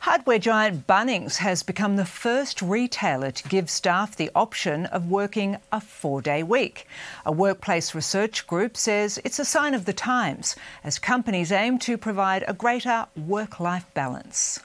Hardware giant Bunnings has become the first retailer to give staff the option of working a 4-day week. A workplace research group says it's a sign of the times as companies aim to provide a greater work-life balance.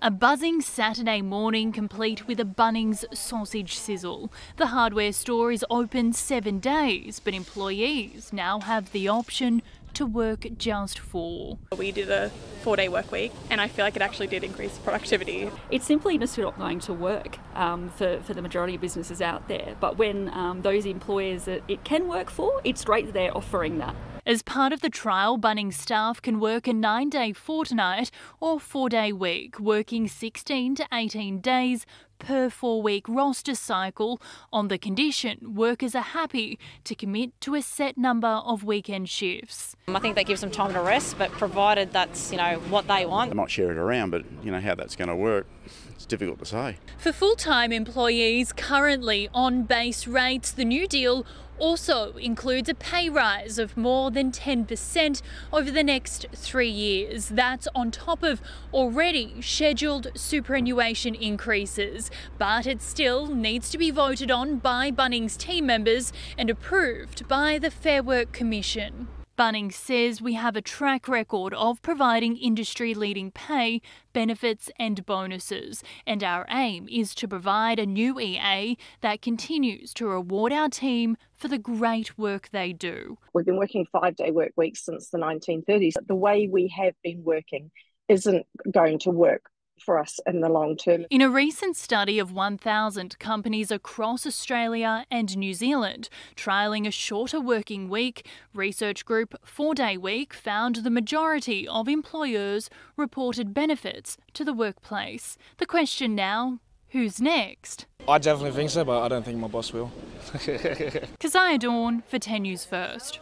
A buzzing Saturday morning complete with a Bunnings sausage sizzle. The hardware store is open 7 days, but employees now have the option to work just 4. We did a 4-day work week and I feel like it actually did increase productivity. It's simply just not going to work for the majority of businesses out there, but when those employers that it can work for, it's great that they're offering that. As part of the trial, Bunnings staff can work a 9-day fortnight or 4-day week, working 16 to 18 days per 4-week roster cycle on the condition workers are happy to commit to a set number of weekend shifts. I think that gives them time to rest, but provided that's, what they want. They might share it around, but how that's going to work, it's difficult to say. For full-time employees currently on base rates, the new deal also includes a pay rise of more than 10% over the next 3 years. That's on top of already scheduled superannuation increases. But it still needs to be voted on by Bunnings team members and approved by the Fair Work Commission. Bunnings says we have a track record of providing industry-leading pay, benefits and bonuses, and our aim is to provide a new EA that continues to reward our team for the great work they do. We've been working 5-day work weeks since the 1930s. The way we have been working isn't going to work for us in the long term. In a recent study of 1,000 companies across Australia and New Zealand trialling a shorter working week, research group 4-day week found the majority of employers reported benefits to the workplace. The question now, who's next? I definitely think so, but I don't think my boss will. Keziah Dorn for 10 News First.